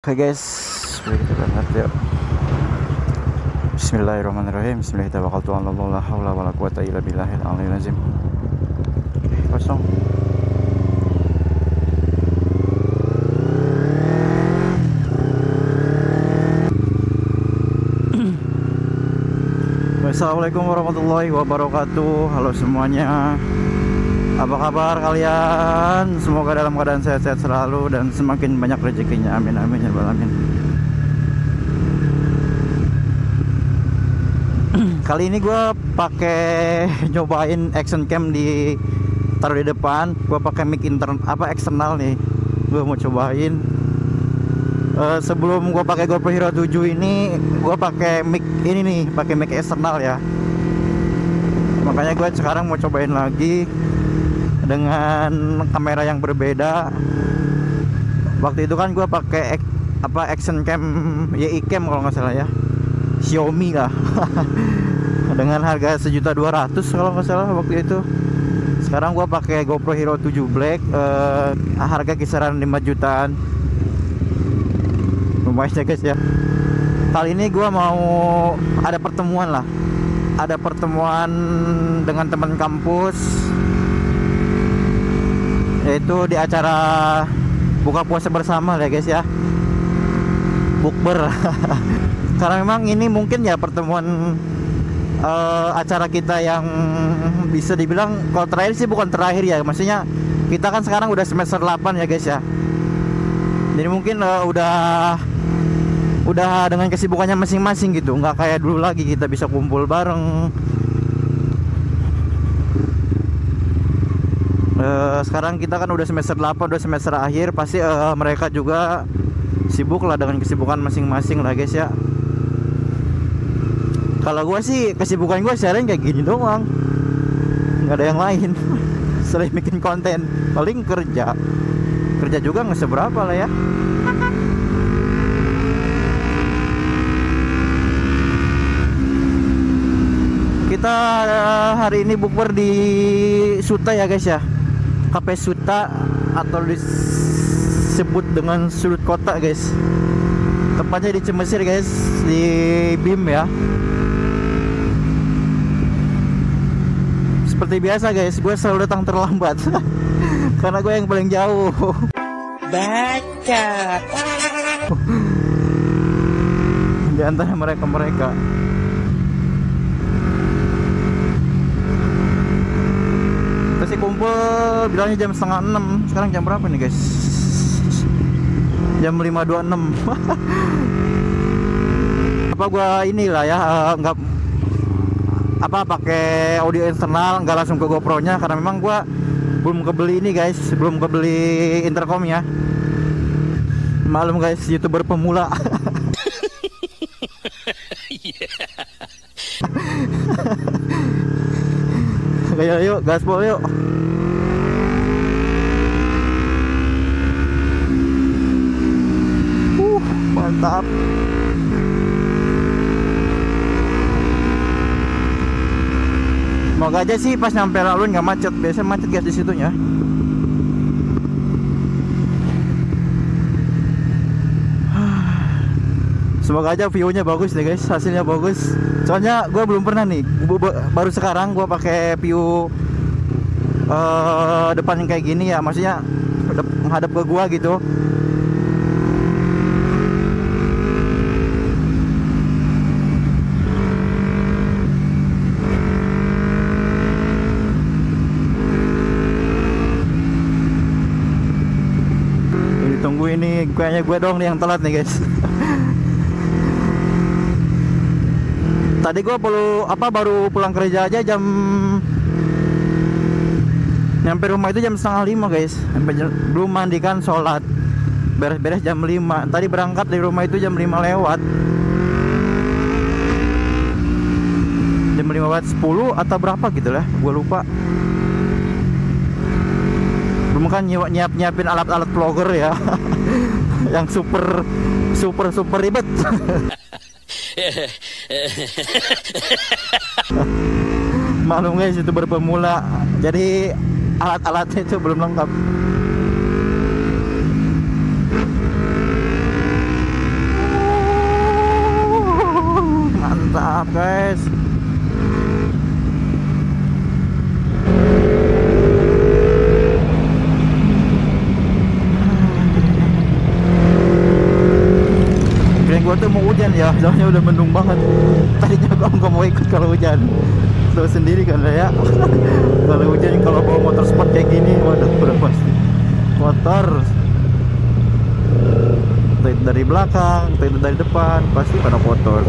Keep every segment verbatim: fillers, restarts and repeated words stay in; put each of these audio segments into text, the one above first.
Oke okay guys, mari kita berangkat yuk. Bismillahirrahmanirrahim. Bismillahirrahmanirrahim. La haula wala quwata illa billahil aliyil azim. Kosong. Assalamualaikum warahmatullahi wabarakatuh. Halo semuanya. Apa kabar kalian? Semoga dalam keadaan sehat-sehat selalu dan semakin banyak rezekinya. Amin amin ya rabbal alamin. Kali ini gue pakai nyobain action cam di taruh di depan. Gue pakai mic intern apa eksternal nih. Gue mau cobain. Uh, sebelum gue pakai GoPro Hero tujuh ini, gue pakai mic ini nih, pakai mic eksternal ya. Makanya gue sekarang mau cobain lagi dengan kamera yang berbeda. Waktu itu kan gue pakai apa action cam Y I cam kalau nggak salah ya, Xiaomi lah. Dengan harga sejuta dua ratus kalau nggak salah waktu itu. Sekarang gue pakai GoPro Hero tujuh Black, eh, harga kisaran lima jutaan. Lumayan guys ya. Kali ini gue mau ada pertemuan lah, ada pertemuan dengan teman kampus, yaitu di acara buka puasa bersama ya guys ya, bukber. Karena memang ini mungkin ya pertemuan uh, acara kita yang bisa dibilang kalau terakhir sih bukan terakhir ya, maksudnya kita kan sekarang udah semester delapan ya guys ya. Jadi mungkin uh, udah udah dengan kesibukannya masing-masing gitu, nggak kayak dulu lagi kita bisa kumpul bareng. Uh, sekarang kita kan udah semester delapan, udah semester akhir, pasti uh, mereka juga sibuk lah dengan kesibukan masing-masing lah guys ya. Kalau gue sih kesibukan gue sharing kayak gini doang, nggak ada yang lain. Selain bikin konten, paling kerja, kerja juga nggak seberapa lah ya. Kita uh, hari ini bukber di Suta ya guys ya, Kapesuta atau disebut dengan sudut kota guys. Tepatnya di Cemesir guys, di B I M ya. Seperti biasa guys, gue selalu datang terlambat karena gue yang paling jauh. Baca di antara mereka-mereka. Kita sih kumpul bilangnya jam setengah enam. Sekarang jam berapa nih guys? Jam lima dua puluh enam. Apa gua inilah ya, nggak apa pakai audio internal, nggak langsung ke GoPro nya karena memang gua belum kebeli ini guys, belum kebeli intercom ya. Malum guys, youtuber pemula. Ayo yuk, gaspol yuk. Uh, mantap. Semoga aja sih pas nyampe laluan nggak macet. Biasanya macet guys di situnya. Semoga aja view-nya bagus deh guys, hasilnya bagus. Soalnya gue belum pernah nih, baru sekarang gue pakai view uh, depan kayak gini ya, maksudnya menghadap ke gua gitu. Ditunggu ini, kayaknya gue dong nih yang telat nih guys. Tadi gue perlu apa baru pulang kerja aja jam nyampe rumah itu jam setengah lima guys. Belum mandi kan, sholat beres-beres jam lima. Tadi berangkat dari rumah itu jam lima lewat, jam lima lewat sepuluh atau berapa gitu lah, gue lupa. Belum kan nyiap-nyiapin alat-alat vlogger ya. Yang super super super ribet. Maklum guys, itu berpemula, jadi alat-alatnya itu belum lengkap. gue tuh mau hujan ya, soalnya udah mendung banget. Tadinya gue nggak mau ikut kalau hujan, lo sendiri kan ya. Kalau hujan, kalau bawa motor sport kayak gini, waduh udah pasti motor dari belakang, dari depan pasti pada kotor.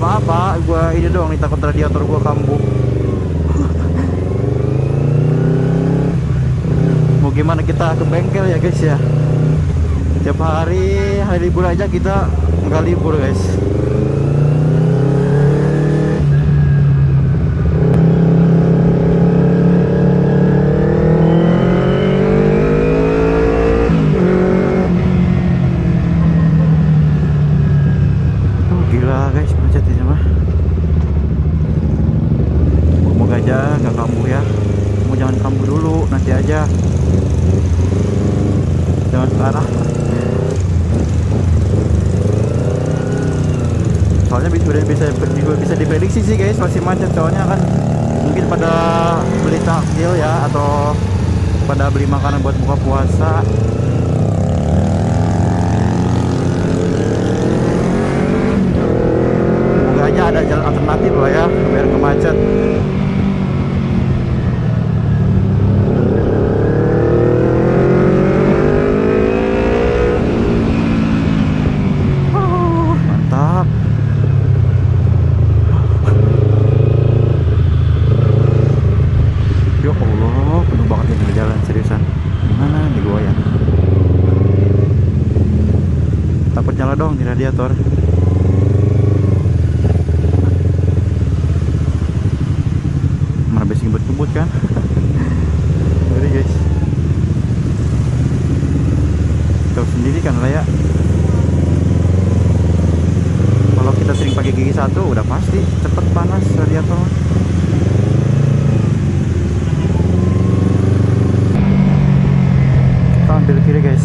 Apa-apa, gue ini doang nih takut radiator gue kambuh. Mau gimana, kita ke bengkel ya guys ya. Tiap hari hari libur aja kita nggak libur guys. Masih macet, soalnya kan mungkin pada beli takjil ya, atau pada beli makanan buat buka puasa. Semoga aja ada jalan alternatif lah ya, biar nggak macet. Radiator mana basing berkebut kan. Jadi guys, tahu sendiri kan lah ya, kalau kita sering pakai gigi satu udah pasti cepet panas radiator. Kita ambil kiri guys.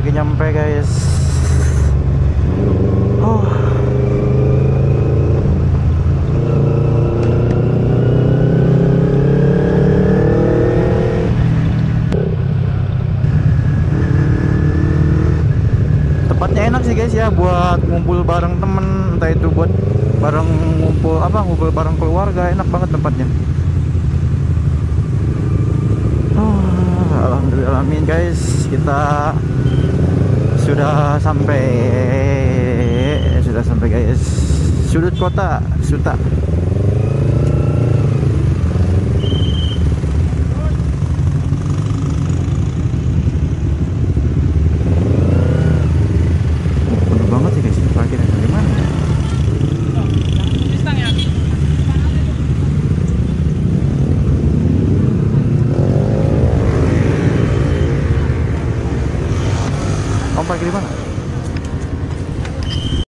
Lagi nyampe guys. Oh. Tempatnya enak sih guys ya buat ngumpul bareng temen, entah itu buat bareng ngumpul apa ngumpul bareng keluarga, enak banget tempatnya. Oh, alhamdulillah amin guys, kita sudah sampai sudah sampai guys, sudut kota Suta. lagi di mana?